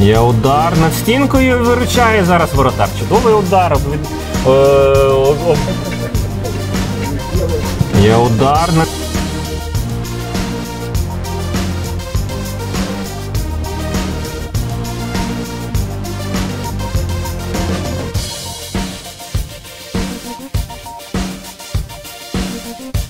Є удар над стінкою, виручає зараз воротар. Чудовий удар. Є удар над